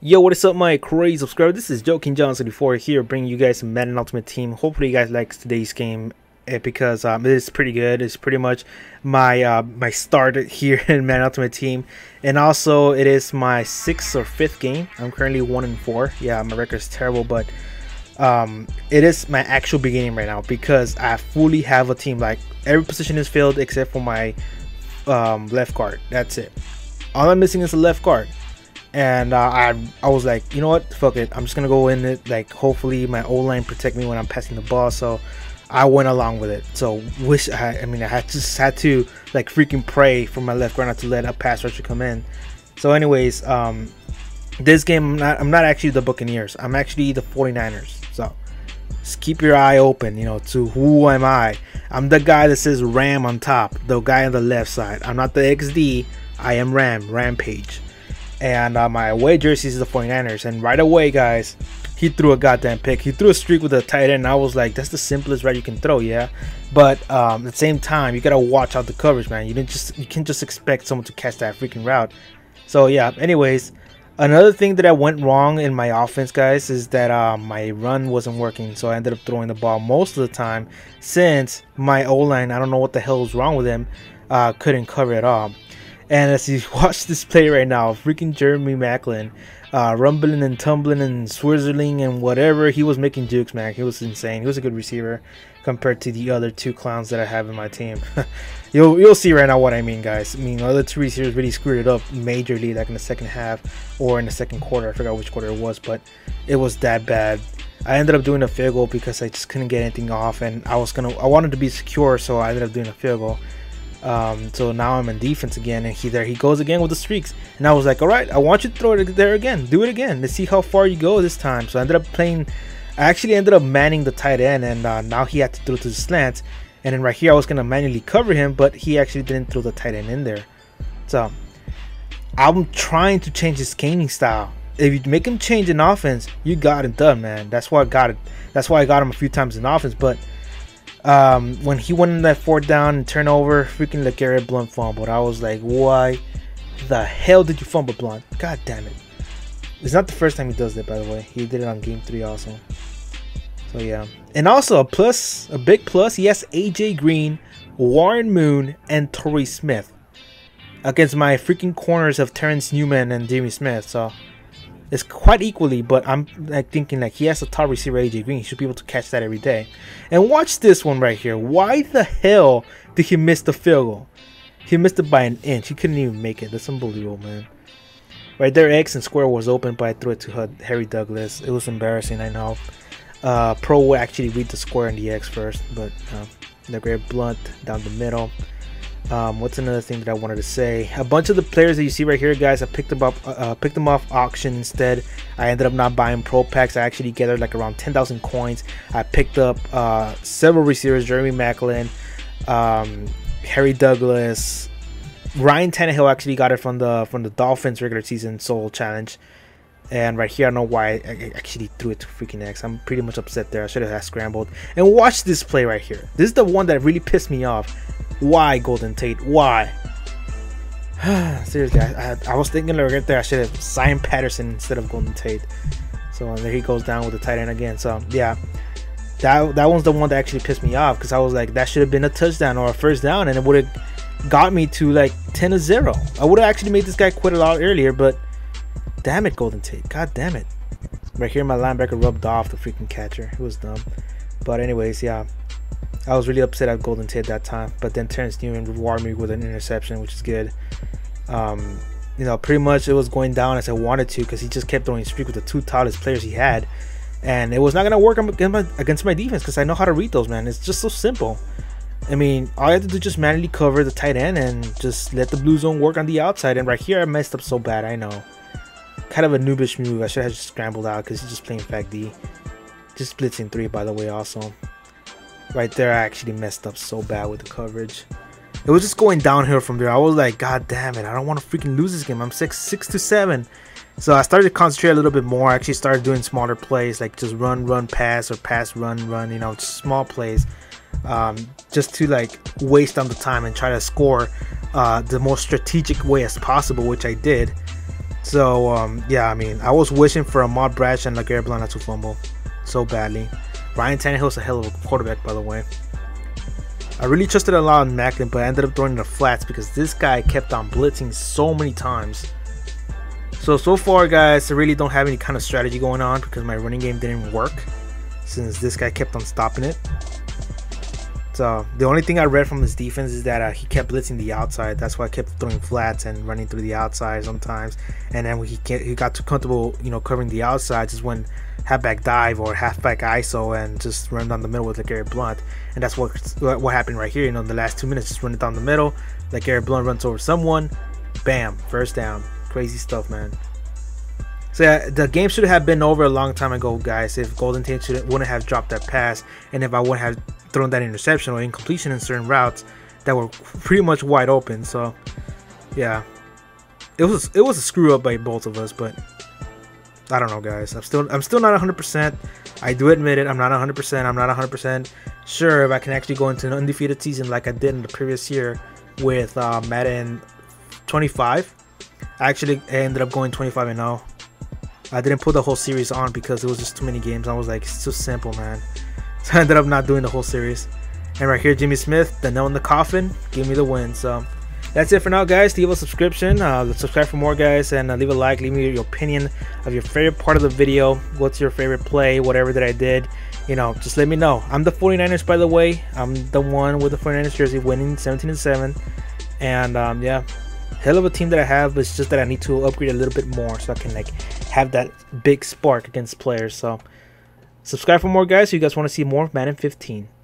Yo, what is up my crazy subscriber? This is JoeKingGiant74 here, bringing you guys some Madden Ultimate Team. Hopefully you guys like today's game because it is pretty good. It's pretty much my my start here in Madden Ultimate Team, and also it is my 6th or 5th game. I'm currently 1-4. Yeah, my record is terrible, but it is my actual beginning right now because I fully have a team. Like every position is filled except for my left guard. That's it. All I'm missing is the left guard. And I was like, you know what, fuck it, I'm just gonna go in it, like hopefully my O-line protect me when I'm passing the ball. So I went along with it. So I just had to like freaking pray for my left guard not to let a pass rusher come in. So anyways, this game I'm not actually the Buccaneers, I'm actually the 49ers. So just keep your eye open, you know, to who am I. I'm the guy that says Ram on top, the guy on the left side. I'm not the XD, I am Ram, Rampage. And my away jersey is the 49ers. And right away, guys, he threw a goddamn pick. He threw a streak with a tight end. I was like, that's the simplest route you can throw, yeah. But at the same time, you gotta watch out the coverage, man. You can't just expect someone to catch that freaking route. So yeah. Anyways, another thing that I went wrong in my offense, guys, is that my run wasn't working. So I ended up throwing the ball most of the time since my O-line, I don't know what the hell was wrong with him, couldn't cover at all. And as you watch this play right now, freaking Jeremy Maclin, rumbling and tumbling and swizzling and whatever, he was making jukes, man. He was insane. He was a good receiver compared to the other two clowns that I have in my team. you'll see right now what I mean, guys. I mean, the other two receivers really screwed it up majorly, like in the second half or in the second quarter. I forgot which quarter it was, but it was that bad. I ended up doing a field goal because I just couldn't get anything off, and I wanted to be secure, so I ended up doing a field goal. So now I'm in defense again, and there he goes again with the streaks. And I was like, all right, I want you to throw it there again, do it again, let's see how far you go this time. So I ended up playing, I actually ended up manning the tight end, and now he had to throw to the slant, and then right here I was gonna manually cover him, but he actually didn't throw the tight end in there. So I'm trying to change his gaming style. If you make him change in offense, you got it done, man. That's why I got it, that's why I got him a few times in offense. But when he went in that 4th down and turnover, freaking LeGarrette Blount fumbled. I was like, why the hell did you fumble, Blount? God damn it. It's not the first time he does that, by the way. He did it on game 3 also. So yeah. And also a big plus, yes, AJ Green, Warren Moon, and Torrey Smith against my freaking corners of Terrence Newman and Jimmy Smith. So it's quite equally, but I'm like thinking like he has a top receiver, AJ Green. He should be able to catch that every day. And watch this one right here. Why the hell did he miss the field goal? He missed it by an inch. He couldn't even make it. That's unbelievable, man. Right there, X and square was open, but I threw it to Harry Douglas. It was embarrassing, I know. Pro would actually read the square and the X first, but LeGarrette Blount down the middle. What's another thing that I wanted to say? A bunch of the players that you see right here, guys, I picked them off auction instead. I ended up not buying pro packs. I actually gathered like around 10,000 coins. I picked up several receivers: Jeremy Maclin, Harry Douglas, Ryan Tannehill. Actually got it from the Dolphins regular season soul challenge. And right here, I don't know why I actually threw it to freaking X. I'm pretty much upset there. I should have scrambled. And watch this play right here. This is the one that really pissed me off. Why, Golden Tate? Why? Seriously, I was thinking right there I should have signed Patterson instead of Golden Tate. So there he goes down with the tight end again. So yeah, that one's the one that actually pissed me off because I was like, that should have been a touchdown or a first down, and it would have got me to like 10-0. I would have actually made this guy quit a lot earlier, but damn it, Golden Tate. God damn it. Right here, my linebacker rubbed off the freaking catcher. It was dumb. But anyways, yeah, I was really upset at Golden Tate that time, but then Terrence Newman rewarded me with an interception, which is good. You know, pretty much it was going down as I wanted to because he just kept throwing streak with the two tallest players he had, and it was not gonna work against my defense because I know how to read those, man. It's just so simple. I mean, all I had to do is just manually cover the tight end and just let the blue zone work on the outside. And right here, I messed up so bad. I know, kind of a noobish move. I should have just scrambled out because he's just playing Fact D, just blitzing 3. By the way, also. Right there, I actually messed up so bad with the coverage. It was just going downhill from there. I was like, God damn it, I don't want to freaking lose this game. I'm 6-7. So I started to concentrate a little bit more. I actually started doing smaller plays, like just run, pass, or pass, run, you know, just small plays. Just to like waste on the time and try to score the most strategic way as possible, which I did. So yeah, I mean, I was wishing for Ahmad Bradshaw and LeGarrette Blount at Tuflumbo so badly. Ryan Tannehill's a hell of a quarterback, by the way. I really trusted a lot on Maclin, but I ended up throwing the flats because this guy kept on blitzing so many times. So far, guys, I really don't have any kind of strategy going on because my running game didn't work since this guy kept on stopping it. So the only thing I read from his defense is that he kept blitzing the outside. That's why I kept throwing flats and running through the outside sometimes. And then when he got too comfortable, you know, covering the outside, just went halfback dive or halfback ISO and just run down the middle with LeGarrette Blount. And that's what happened right here. You know, in the last 2 minutes, just running down the middle. LeGarrette Blount runs over someone, bam, first down. Crazy stuff, man. So yeah, the game should have been over a long time ago, guys, if Golden Tate wouldn't have dropped that pass and if I wouldn't have thrown that interception or incompletion in certain routes that were pretty much wide open. So yeah, it was a screw up by both of us, but I don't know, guys. I'm still not 100%. I do admit it. I'm not 100%. I'm not 100% sure if I can actually go into an undefeated season like I did in the previous year with Madden 25. I actually ended up going 25-0. I didn't put the whole series on because it was just too many games. I was like, it's too simple, man. So I ended up not doing the whole series. And right here, Jimmy Smith, the nail in the coffin, gave me the win. So that's it for now, guys. Leave a subscription. Subscribe for more, guys. And leave a like. Leave me your opinion of your favorite part of the video. What's your favorite play? Whatever that I did. You know, just let me know. I'm the 49ers, by the way. I'm the one with the 49ers jersey winning 17-7. And yeah. Hell of a team that I have, but it's just that I need to upgrade a little bit more so I can like have that big spark against players. So subscribe for more, guys, if you guys want to see more of Madden 15.